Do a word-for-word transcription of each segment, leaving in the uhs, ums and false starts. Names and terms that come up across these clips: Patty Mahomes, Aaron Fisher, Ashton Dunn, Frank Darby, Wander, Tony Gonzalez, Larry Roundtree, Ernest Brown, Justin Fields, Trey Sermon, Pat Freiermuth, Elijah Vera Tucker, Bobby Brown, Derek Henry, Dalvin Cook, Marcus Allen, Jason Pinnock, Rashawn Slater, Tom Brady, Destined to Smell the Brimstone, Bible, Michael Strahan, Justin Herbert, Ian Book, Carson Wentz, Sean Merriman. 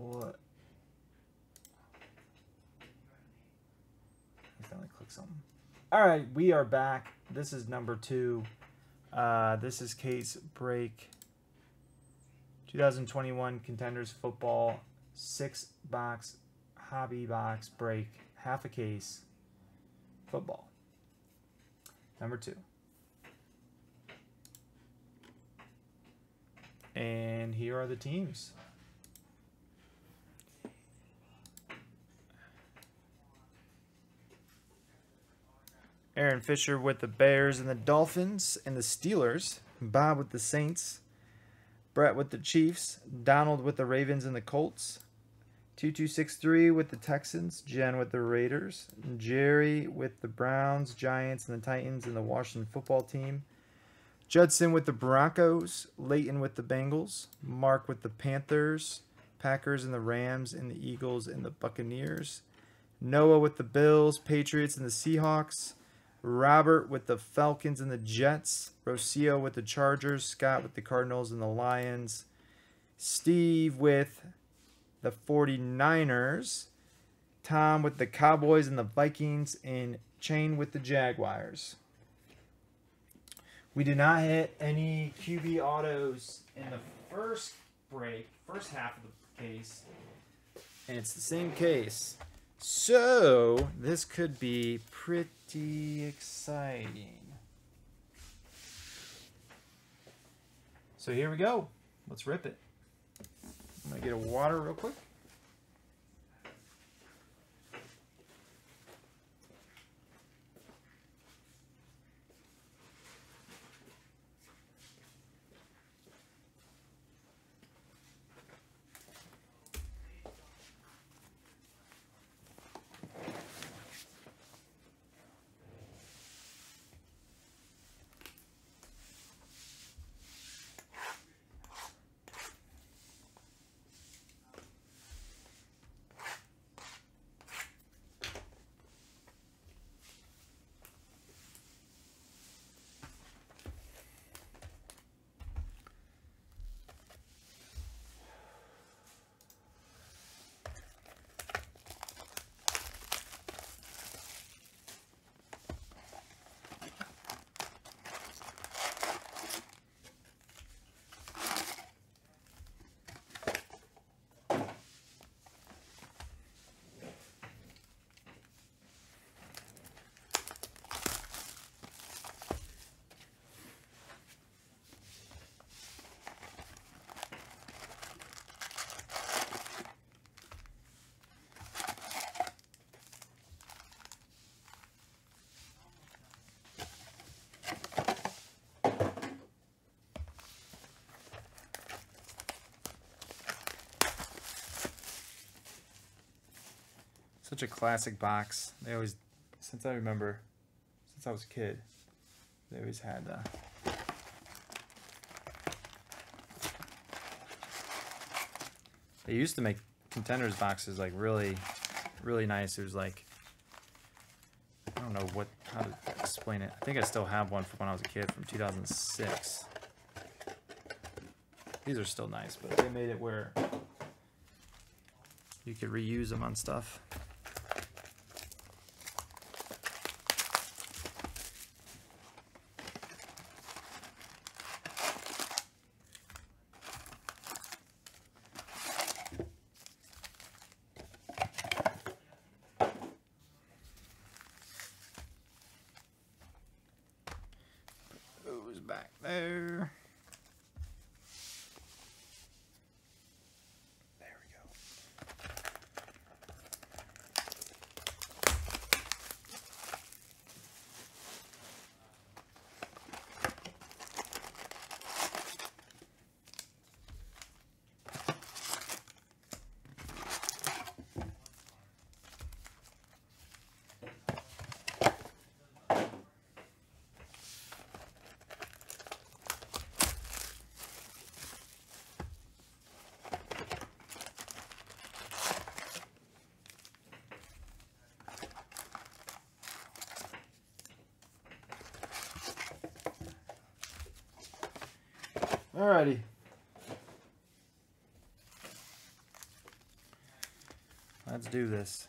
What? He's gonna click something. All right, we are back. This is number two. Uh, this is case break. twenty twenty-one Contenders Football six box hobby box break half a case football number two. And here are the teams. Aaron Fisher with the Bears and the Dolphins and the Steelers. Bob with the Saints. Brett with the Chiefs. Donald with the Ravens and the Colts. two two six three with the Texans. Jen with the Raiders. Jerry with the Browns, Giants, and the Titans and the Washington Football Team. Judson with the Broncos, Leighton with the Bengals, Mark with the Panthers, Packers and the Rams, and the Eagles and the Buccaneers, Noah with the Bills, Patriots and the Seahawks, Robert with the Falcons and the Jets, Rocio with the Chargers, Scott with the Cardinals and the Lions, Steve with the 49ers, Tom with the Cowboys and the Vikings, and Chain with the Jaguars. We did not hit any Q B autos in the first break, first half of the case, and it's the same case. So, this could be pretty exciting. So here we go. Let's rip it. I'm going to get a water real quick. Such a classic box. They always, since I remember, since I was a kid, they always had uh, they used to make Contenders boxes like really, really nice. It was like, I don't know what, how to explain it. I think I still have one from when I was a kid from two thousand six. These are still nice, but they made it where you could reuse them on stuff. Alrighty. Let's do this.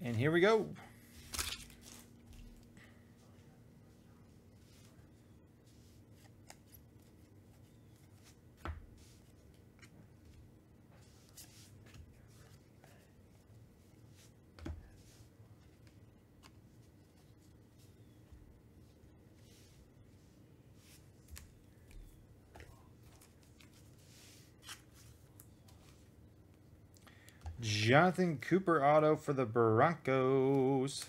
And here we go. Jonathan Cooper auto for the Broncos.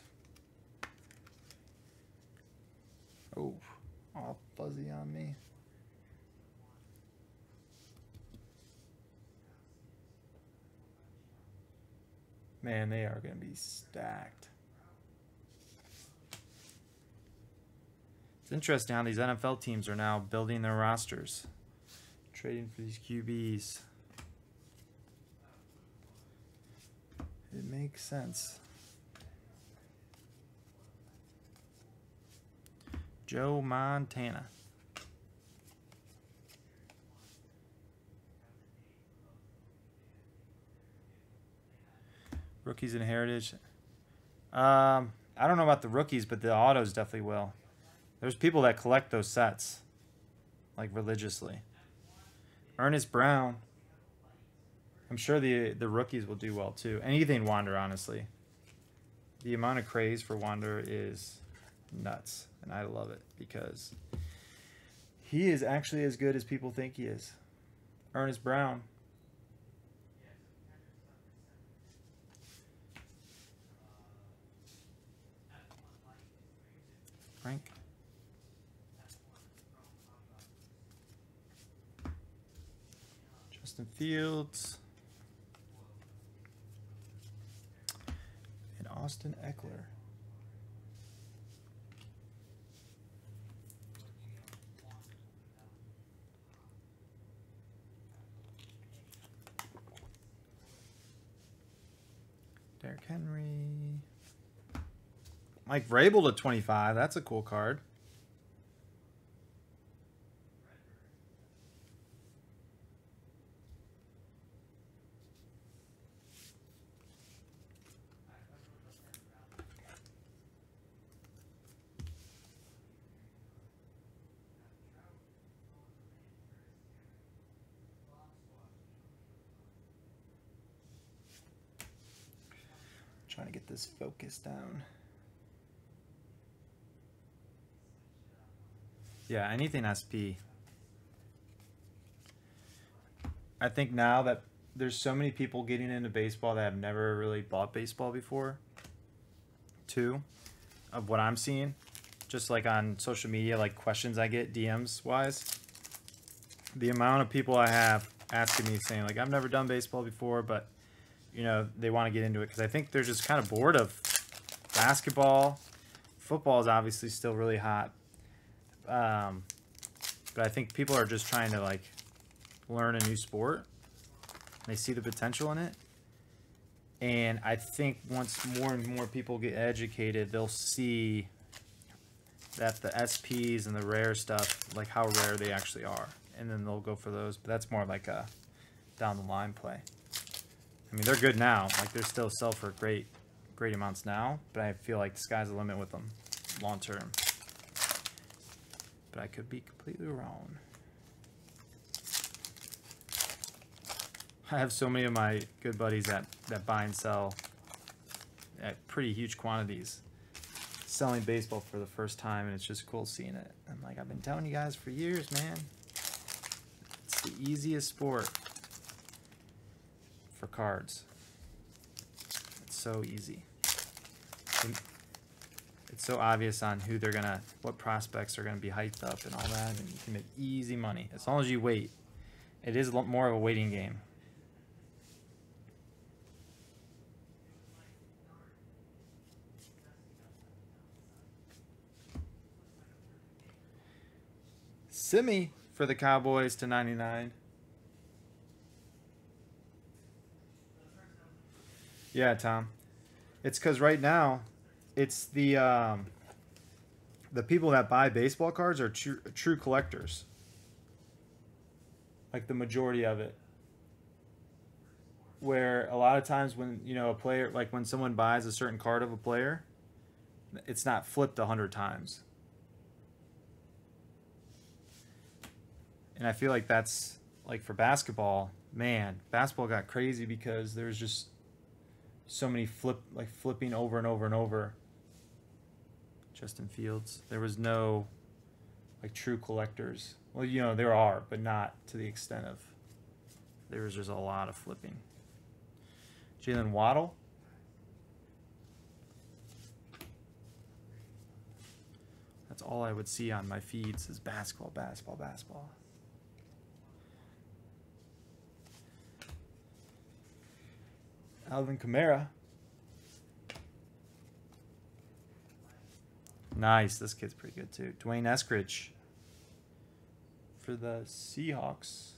Oh, all fuzzy on me. Man, they are going to be stacked. It's interesting how these N F L teams are now building their rosters, trading for these Q Bs. It makes sense. Joe Montana. Rookies and Heritage. Um, I don't know about the rookies, but the autos definitely will. There's people that collect those sets, like religiously. Ernest Brown. I'm sure the the rookies will do well too. Anything Wander, honestly. The amount of craze for Wander is nuts, and I love it because he is actually as good as people think he is. Ernest Brown. Frank. Justin Fields. Austin Eckler. Derek Henry. Mike Vrabel to twenty-five. That's a cool card. Trying to get this focus down. Yeah, anything S P. I think now that there's so many people getting into baseball that have never really bought baseball before, too, of what I'm seeing, just like on social media, like questions I get D Ms wise, the amount of people I have asking me saying like, I've never done baseball before, but you know, they want to get into it because I think they're just kind of bored of basketball. Football is obviously still really hot. Um, but I think people are just trying to, like, learn a new sport. They see the potential in it. And I think once more and more people get educated, they'll see that the S Ps and the rare stuff, like how rare they actually are. And then they'll go for those. But that's more like a down-the-line play. I mean, they're good now. Like, they're still sell for great, great amounts now, but I feel like the sky's the limit with them long term. But I could be completely wrong. I have so many of my good buddies that, that buy and sell at pretty huge quantities, selling baseball for the first time, and it's just cool seeing it. I'm like, I've been telling you guys for years, man. It's the easiest sport for cards. It's so easy. It's so obvious on who they're gonna, what prospects are gonna be hyped up and all that, and you can make easy money as long as you wait. It is more of a waiting game. Simi for the Cowboys to ninety-nine. Yeah, Tom. It's because right now, it's the um, the people that buy baseball cards are true, true collectors. Like the majority of it. Where a lot of times when, you know, a player, like when someone buys a certain card of a player, it's not flipped a hundred times. And I feel like that's, like for basketball, man, basketball got crazy because there's just so many flip, like flipping over and over and over. Justin Fields. There was no, like, true collectors. Well, you know, there are, but not to the extent of, there was just a lot of flipping. Jalen Waddle. That's all I would see on my feeds is basketball, basketball, basketball. Alvin Kamara. Nice. This kid's pretty good, too. Dwayne Eskridge for the Seahawks.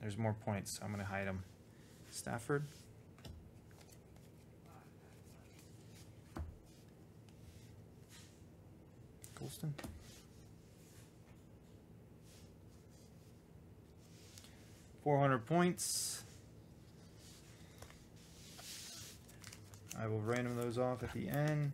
There's more points, so I'm going to hide them. Stafford. Golston. four hundred points. I will random those off at the end.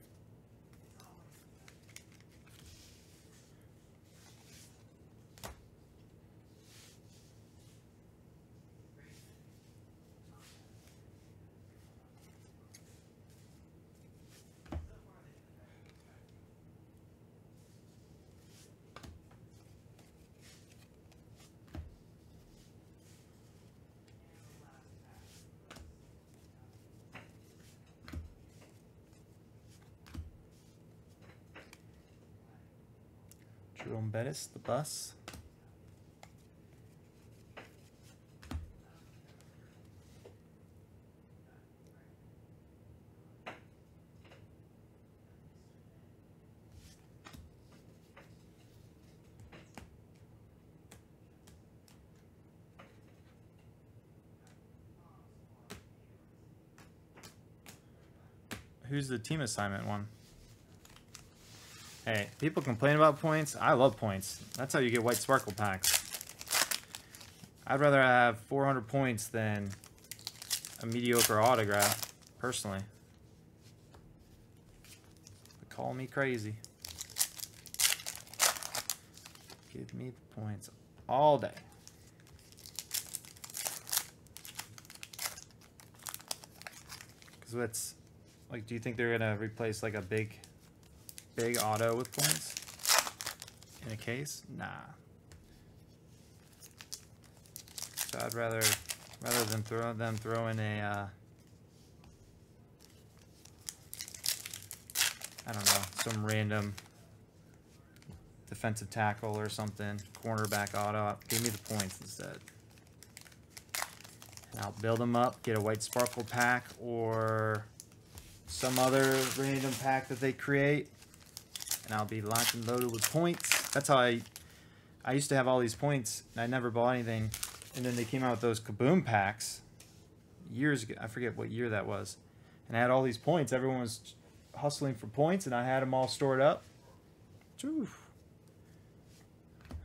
Jerome Bettis, the bus. Who's the team assignment one? Hey, people complain about points. I love points. That's how you get white sparkle packs. I'd rather have four hundred points than a mediocre autograph, personally. But call me crazy. Give me the points all day. Because what's, like, do you think they're going to replace, like, a big... big auto with points in a case? Nah. So I'd rather rather than throw them throw in a uh, I don't know, some random defensive tackle or something, cornerback auto. Give me the points instead. And I'll build them up, get a white sparkle pack or some other random pack that they create. And I'll be locked and loaded with points. That's how I, I used to have all these points, and I never bought anything. And then they came out with those Kaboom packs. years ago. I forget what year that was. And I had all these points. Everyone was hustling for points, and I had them all stored up. Oof.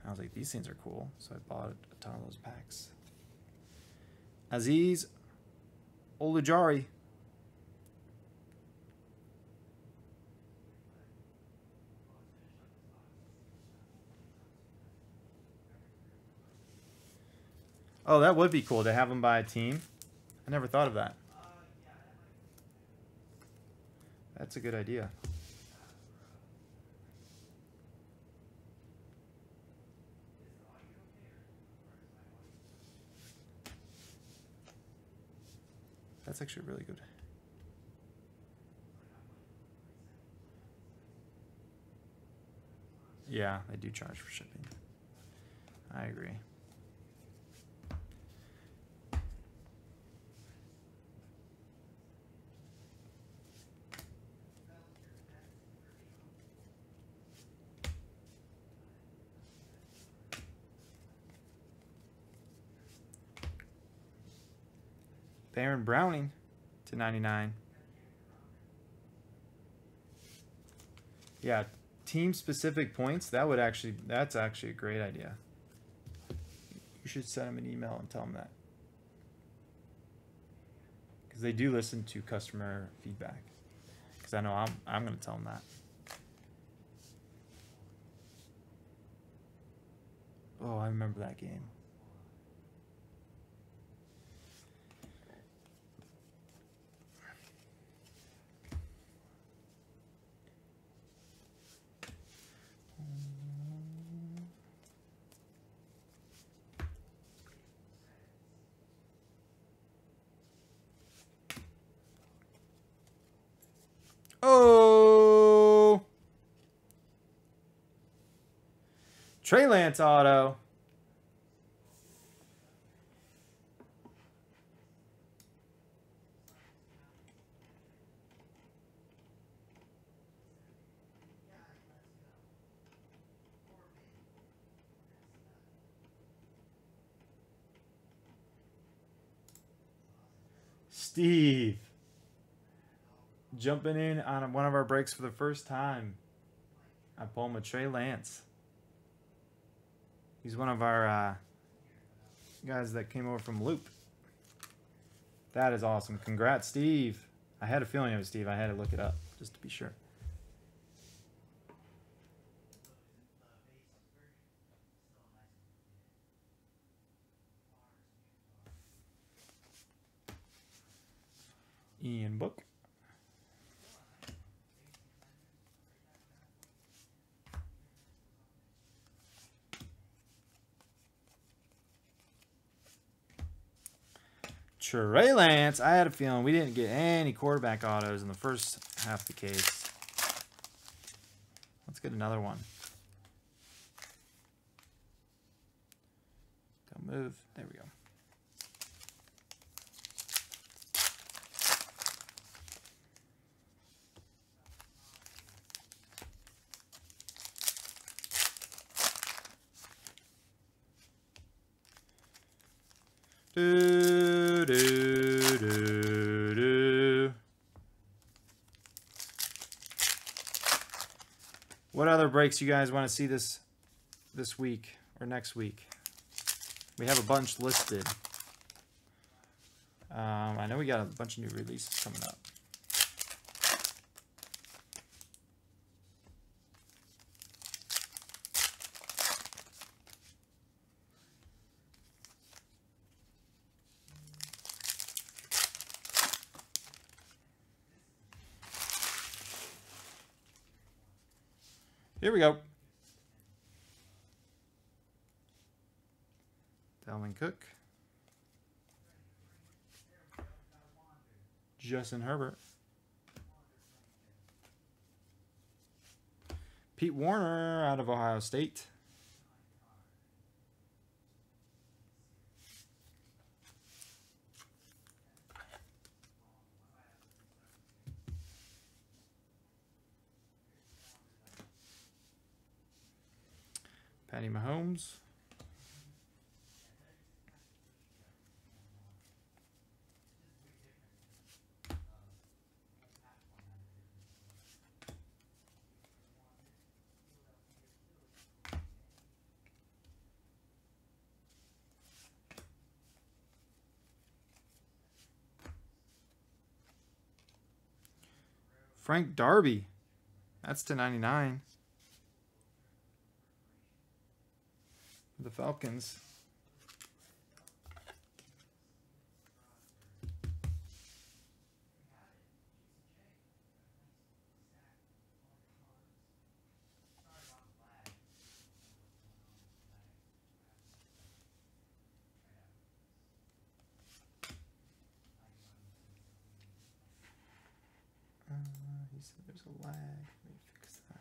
I was like, these things are cool. So I bought a ton of those packs. Azeez Ojulari. Oh, that would be cool to have them by a team. I never thought of that. That's a good idea. That's actually really good. Yeah, they do charge for shipping. I agree. Aaron Browning to ninety-nine. Yeah, team-specific points. That would actually, that's actually a great idea. You should send them an email and tell them that, because they do listen to customer feedback. Because I know I'm, I'm going to tell them that. Oh, I remember that game. Trey Lance auto. Steve. Jumping in on one of our breaks for the first time. I pull him with Trey Lance. He's one of our uh, guys that came over from Loop. That is awesome. Congrats, Steve. I had a feeling it was Steve. I had to look it up just to be sure. Ian Book. Trey Lance, I had a feeling we didn't get any quarterback autos in the first half of the case. Let's get another one. Don't move. There we go. Do, do, do, do. What other breaks you guys want to see this this week or next week? We have a bunch listed. Um, I know we got a bunch of new releases coming up. Here we go. Dalvin Cook. Justin Herbert. Pete Warner out of Ohio State. Patty Mahomes. Frank Darby. That's two ninety-nine. The Falcons. There's a lag. Let me fix that.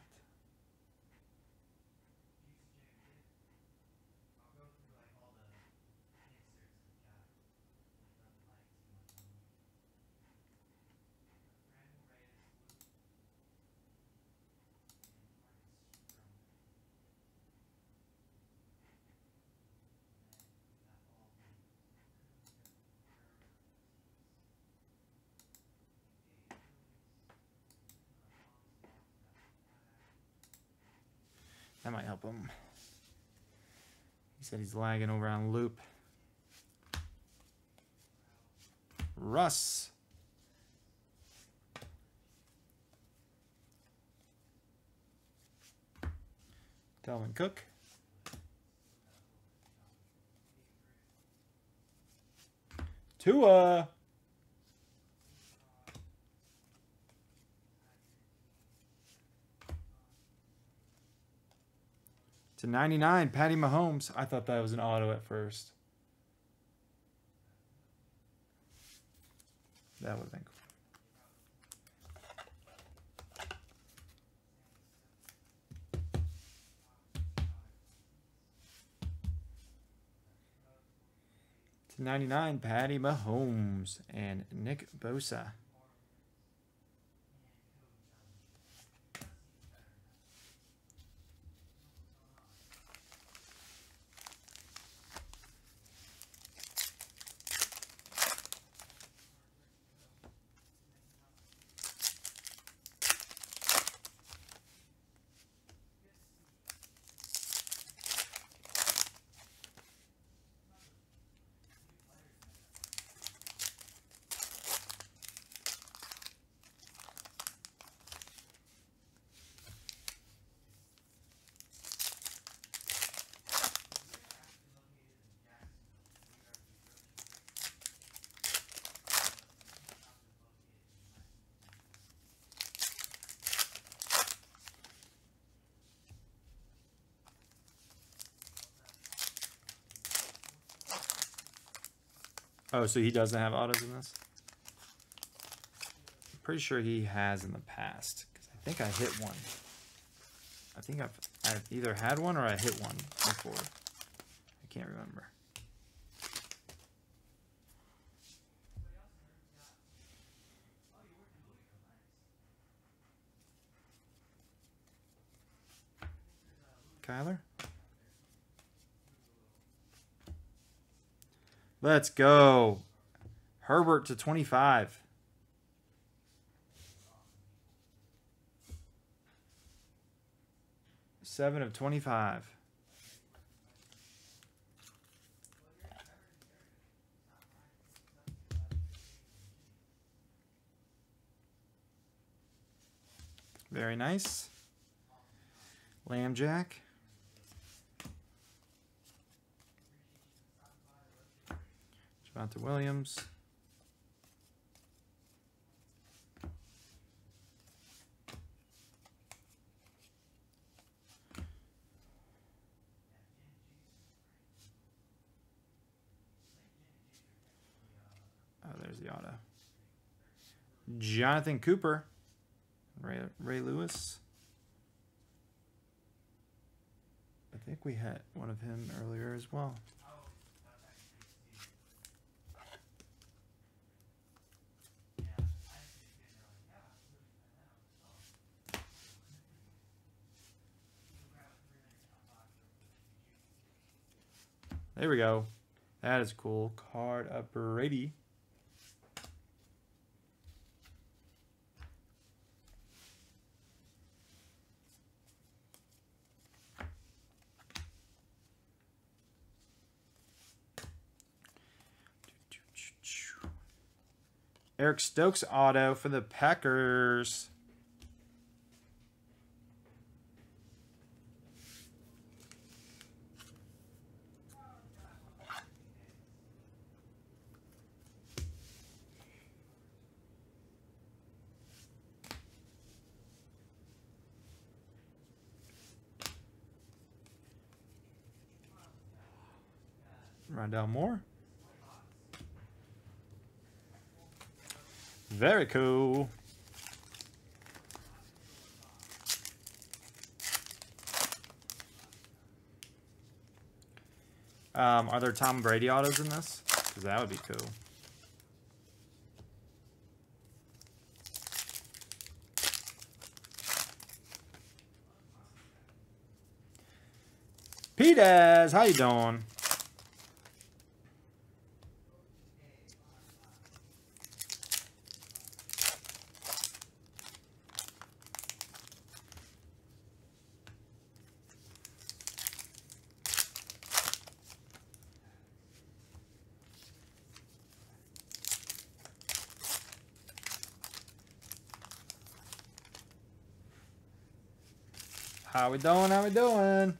That might help him. He said he's lagging over on loop. Russ. Dalvin Cook. Tua. To ninety-nine, Patty Mahomes. I thought that was an auto at first. That would have been cool. To ninety-nine, Patty Mahomes and Nick Bosa. Oh, so he doesn't have autos in this? I'm pretty sure he has in the past, because I think I hit one. I think I've, I've either had one or I hit one before. I can't remember. Kyler? Let's go. Herbert to twenty-five. Seven of twenty-five. Very nice. Lamb Jack. Javonte Williams. Oh, there's the auto. Jonathan Cooper. Ray, Ray Lewis. I think we had one of him earlier as well. There we go. That is cool. Card up Brady. Eric Stokes auto for the Packers. Rondell Moore. Very cool. Um, are there Tom Brady autos in this? Because that would be cool. Petez, how you doing? How we doing? How we doing?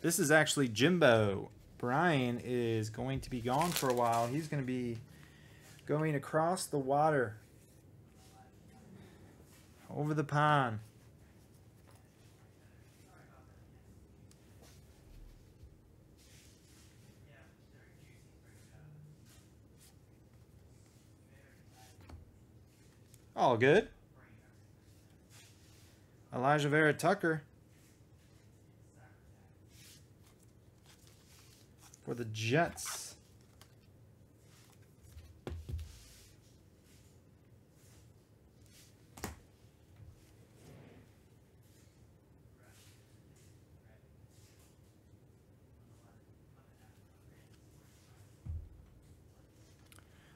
This is actually Jimbo. Brian is going to be gone for a while. He's going to be going across the water, over the pond. All good. Elijah Vera Tucker for the Jets.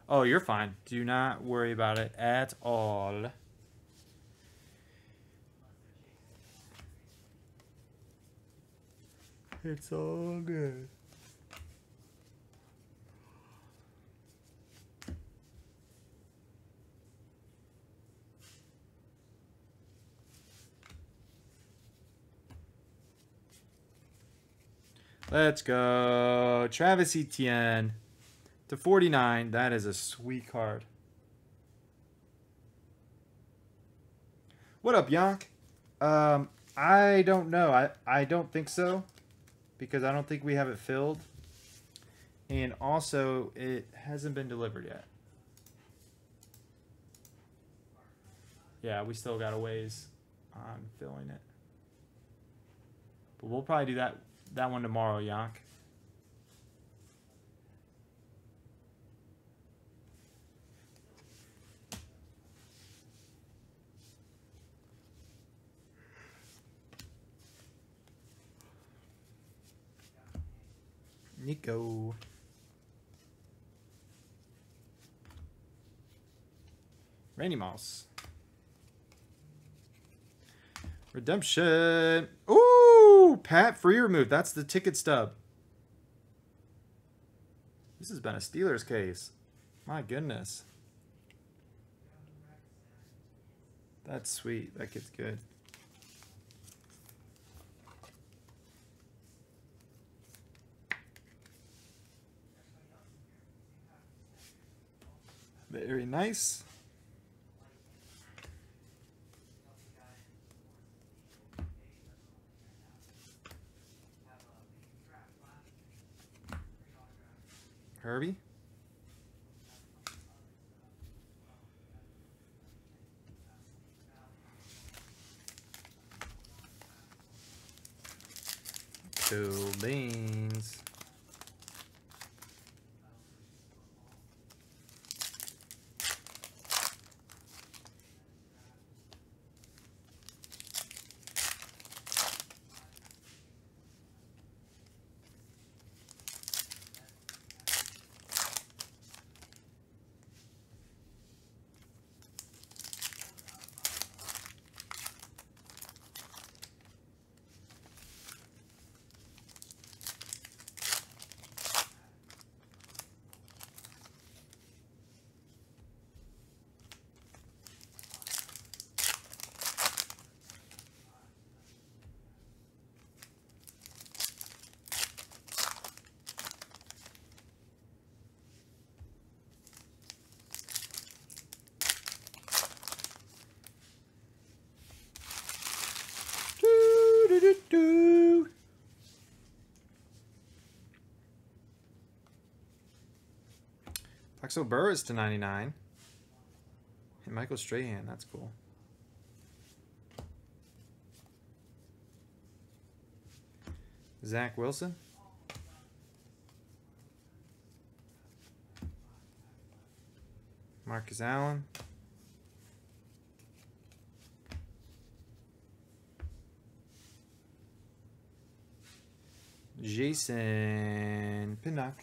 Oh, you're fine. Do not worry about it at all. It's all good. Let's go. Travis Etienne. to forty-nine, that is a sweet card. What up, Yonk? Um, I don't know. I, I don't think so, because I don't think we have it filled. And also, it hasn't been delivered yet. Yeah, we still got a ways on filling it. But we'll probably do that, that one tomorrow, Yonk. Nico. Randy Moss. Redemption. Ooh, Pat Free Remove. That's the ticket stub. This has been a Steelers case. My goodness. That's sweet. That kid's good. Very nice. Herbie. Cool beans. Foxo Burr is to ninety-nine. And Michael Strahan, that's cool. Zach Wilson. Marcus Allen. Jason Pinnock.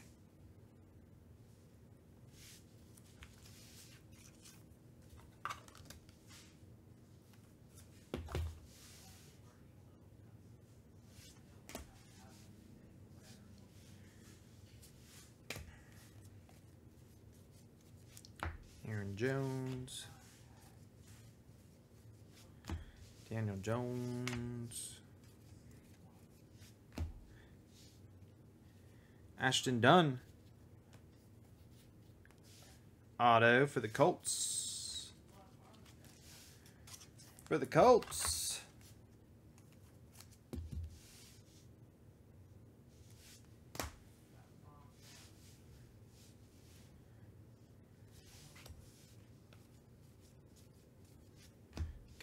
Aaron Jones. Daniel Jones. Ashton Dunn. Auto for the Colts. For the Colts.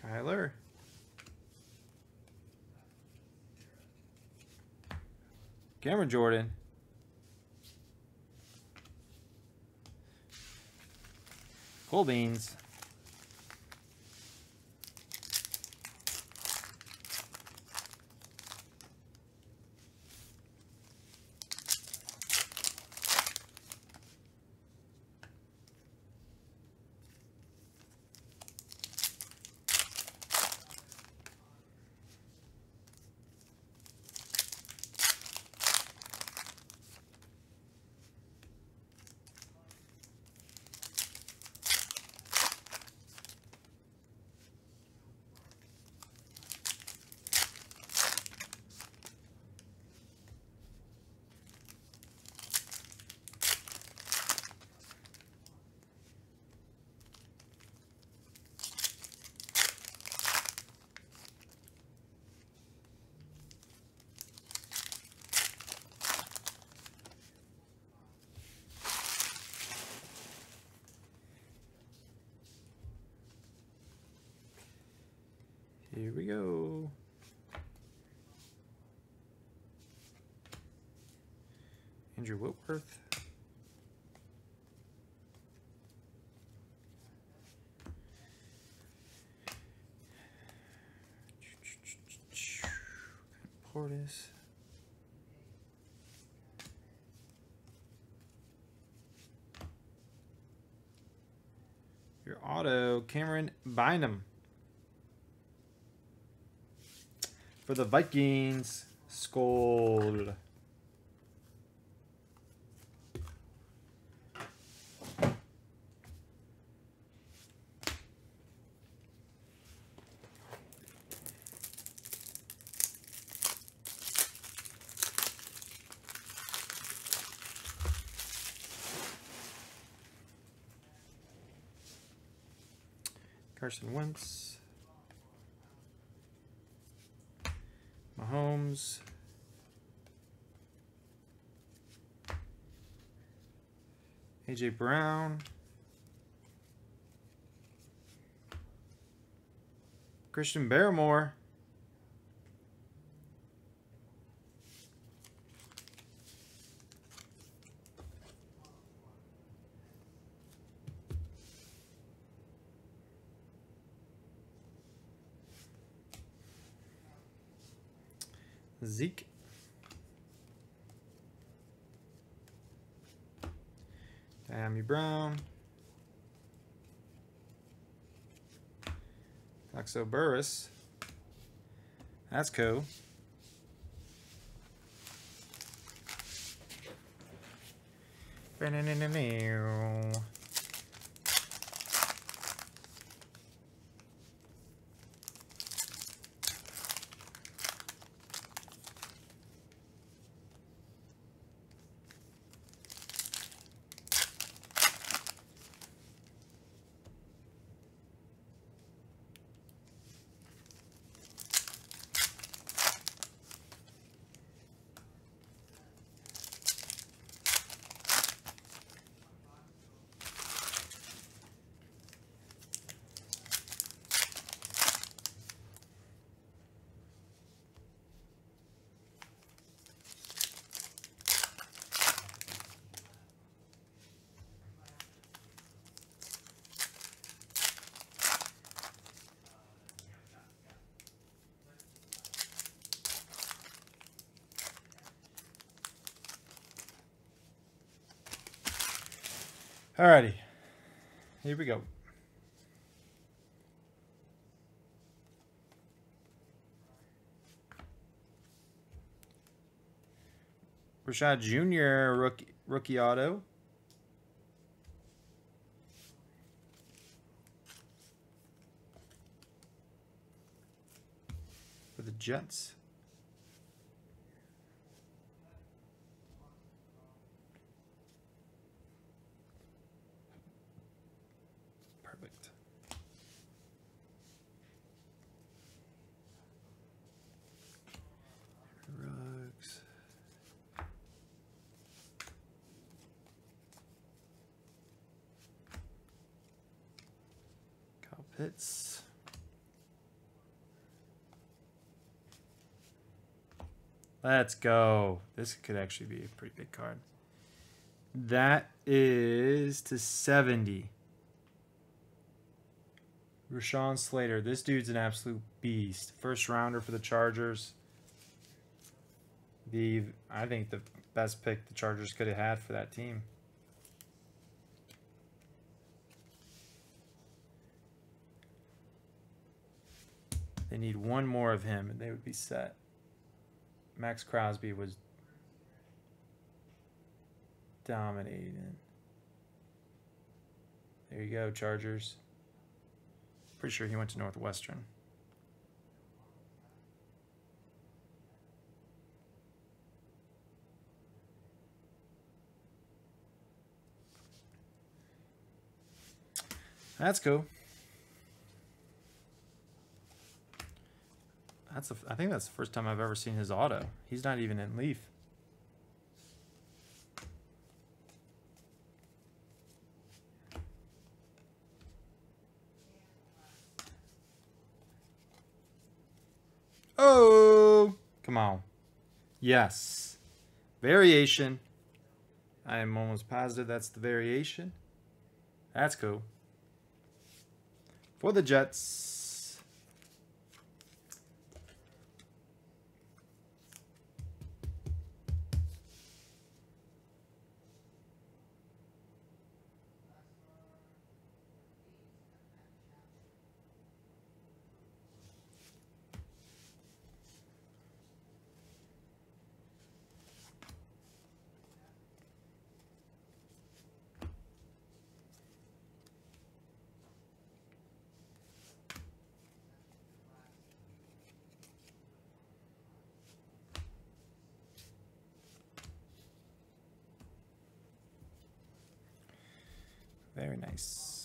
Kyler. Cameron Jordan. Cool beans. Here we go. Andrew Whitworth. Portis. Your auto, Cameron Bynum. For the Vikings, Skol. Carson Wentz. Mahomes, A J Brown, Christian Barmore, Zeke, Diami Brown, Foxo Burris, that's cool. Alrighty, here we go. Rashad Junior rookie, rookie auto. For the Jets. Perfect. Rugs. Kyle Pitts. Let's go. This could actually be a pretty big card. That is to seventy. Rashawn Slater. This dude's an absolute beast. First rounder for the Chargers. The I think the best pick the Chargers could have had for that team. They need one more of him and they would be set. Max Crosby was dominating. There you go, Chargers. Pretty sure he went to Northwestern. That's cool. That's a, I think that's the first time I've ever seen his auto. He's not even in Leaf. Oh, come on. Yes. Variation. I am almost positive that's the variation. That's cool. For the Jets. Very nice.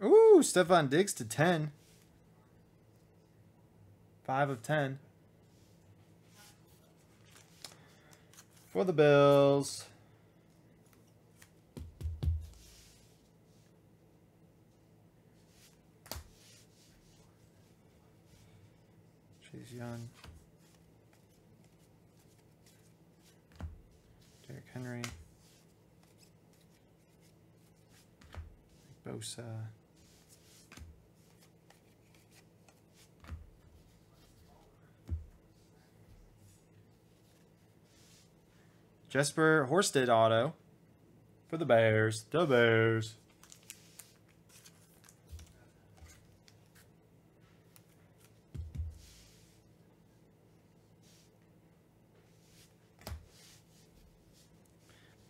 Ooh, Stephon Diggs to ten. five of ten. For the Bills. Chase Young. Derek Henry. Bosa. Jesper Horsted auto for the Bears. The Bears.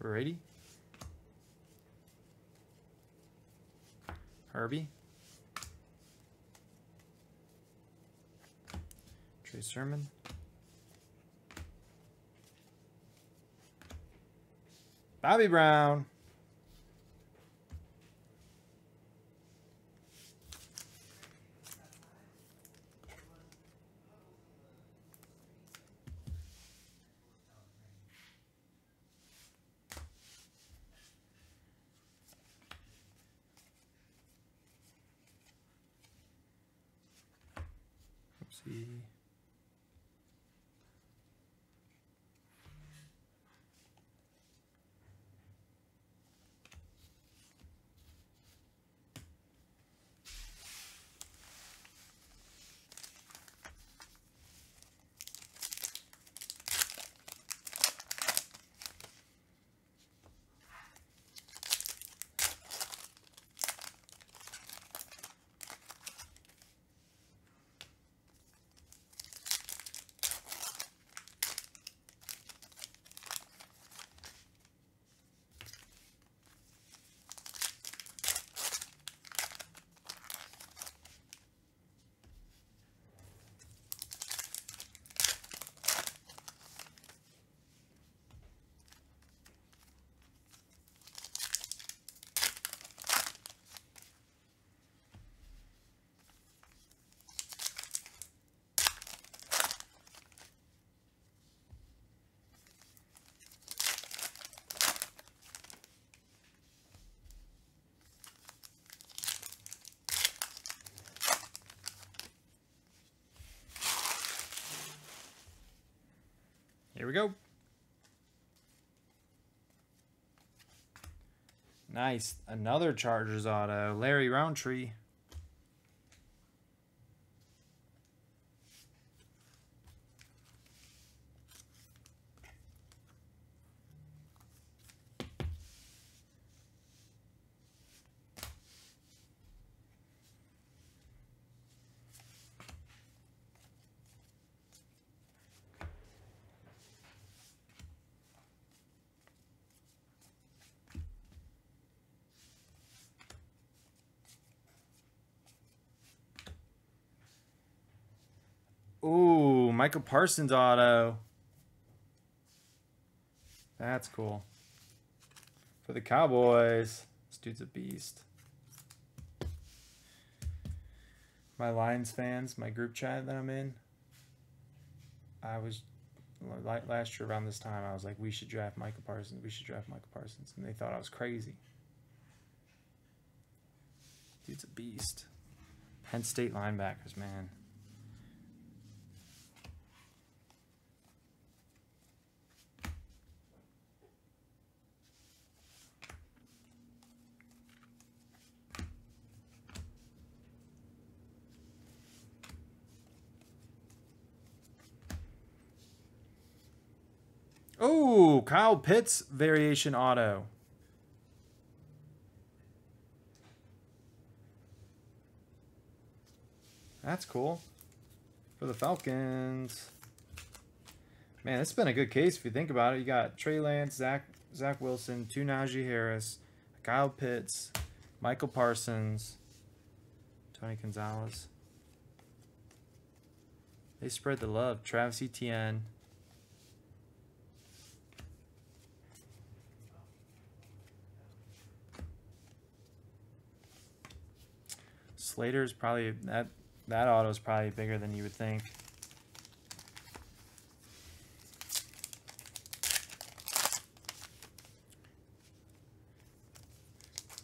Brady. Herbie. Trey Sermon. Bobby Brown. Let's see. Here we go. Nice. Another Chargers auto. Larry Roundtree. Ooh, Michael Parsons auto. That's cool. For the Cowboys. This dude's a beast. My Lions fans, my group chat that I'm in, I was, like last year around this time, I was like, we should draft Michael Parsons. We should draft Michael Parsons. And they thought I was crazy. Dude's a beast. Penn State linebackers, man. Oh, Kyle Pitts variation auto. That's cool. For the Falcons. Man, it's been a good case if you think about it. You got Trey Lance, Zach, Zach Wilson, two Najee Harris, Kyle Pitts, Michael Parsons, Tony Gonzalez. They spread the love. Travis Etienne. Slater is probably, that, that auto is probably bigger than you would think.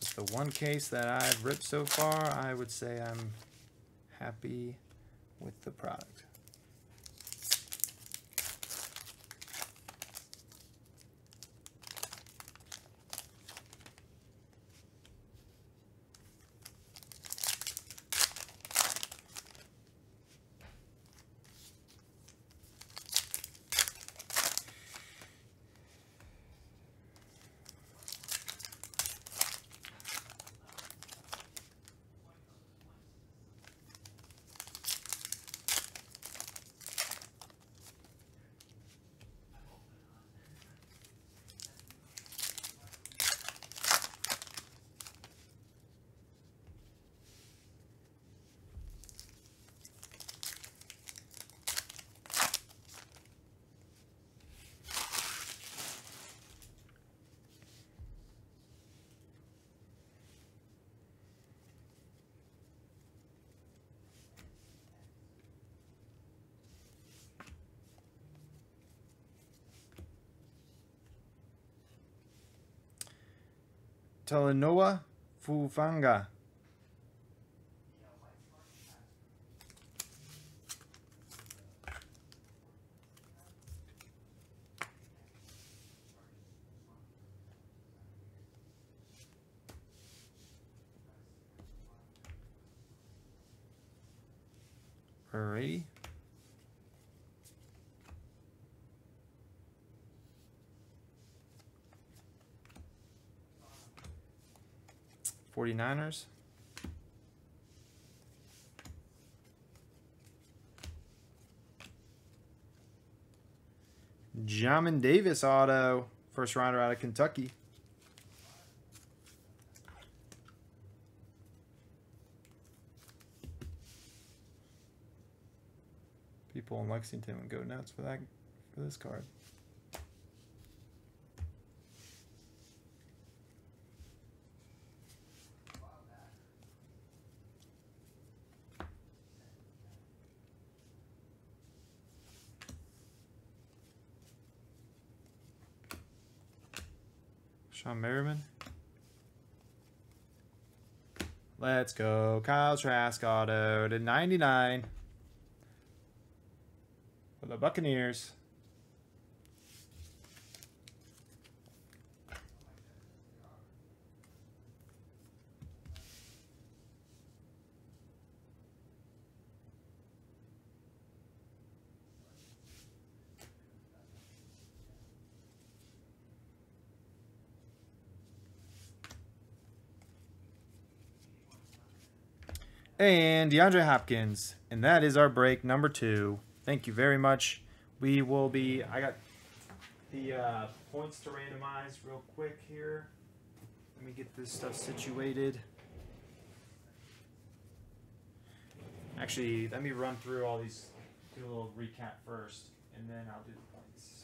It's the one case that I've ripped so far, I would say I'm happy with the product. Talanoa Fufanga. Alrighty. forty-niners. Jamin Davis auto. First rounder out of Kentucky. People in Lexington would go nuts for that, for this card. Sean Merriman. Let's go. Kyle Trask auto to ninety-nine. For the Buccaneers. And DeAndre Hopkins. And that is our break number two. Thank you very much. We will be, I got the uh, points to randomize real quick here. Let me get this stuff situated. Actually, let me run through all these, do a little recap first, and then I'll do the points.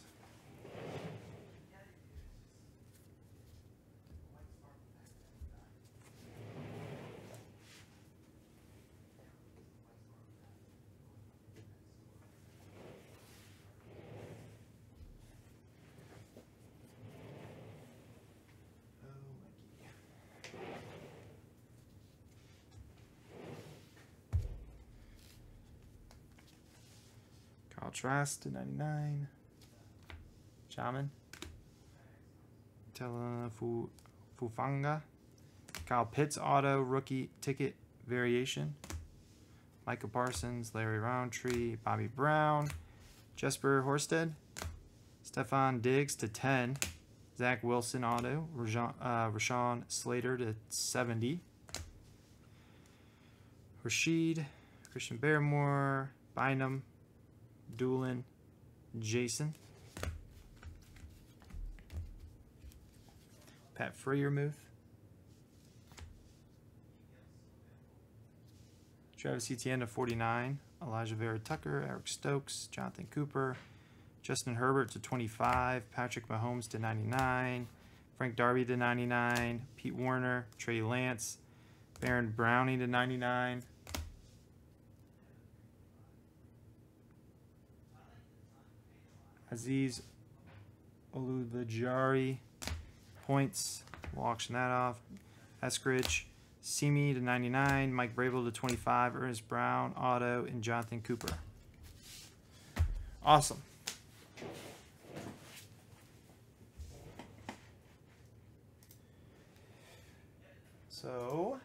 Trask to ninety-nine. Shaman. Tela Fufanga. Kyle Pitts auto rookie ticket variation. Michael Parsons, Larry Roundtree, Bobby Brown, Jesper Horsted, Stefan Diggs to ten. Zach Wilson auto. Rashawn, uh, Rashawn Slater to seventy. Rashid, Christian Barmore, Bynum. Doolin, Jason, Pat Freiermuth, Travis Etienne to forty-nine, Elijah Vera Tucker, Eric Stokes, Jonathan Cooper, Justin Herbert to twenty-five, Patrick Mahomes to ninety-nine, Frank Darby to ninety-nine, Pete Warner, Trey Lance, Aaron Browning to ninety-nine, Azeez Ojulari, points. We'll auction that off. Eskridge, Simi to ninety-nine, Mike Vrabel to twenty-five, Ernest Brown, auto, and Jonathan Cooper. Awesome. So...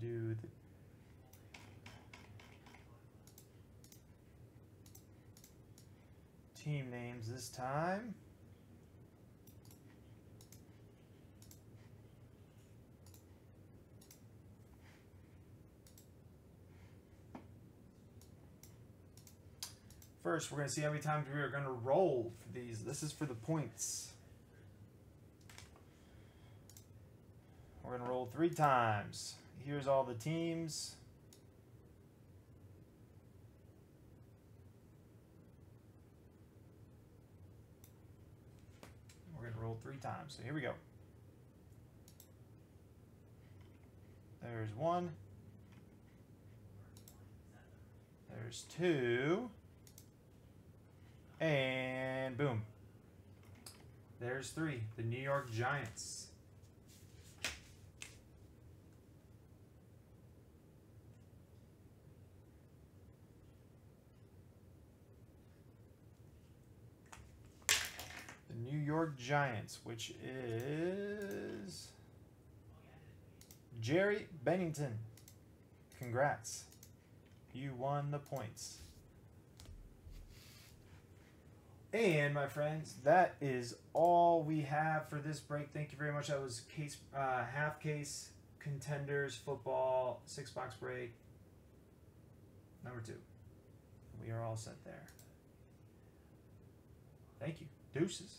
do the team names this time. First, we're going to see how many times we are going to roll for these. This is for the points. We're going to roll three times. Here's all the teams. total three times. So here we go. There's one. There's two. And boom. There's three. The New York Giants. The New York Giants, which is Jerry Bennington. Congrats. You won the points. And, my friends, that is all we have for this break. Thank you very much. That was case, uh, half case, contenders, football, six-box break, number two. We are all set there. Thank you. Deuces.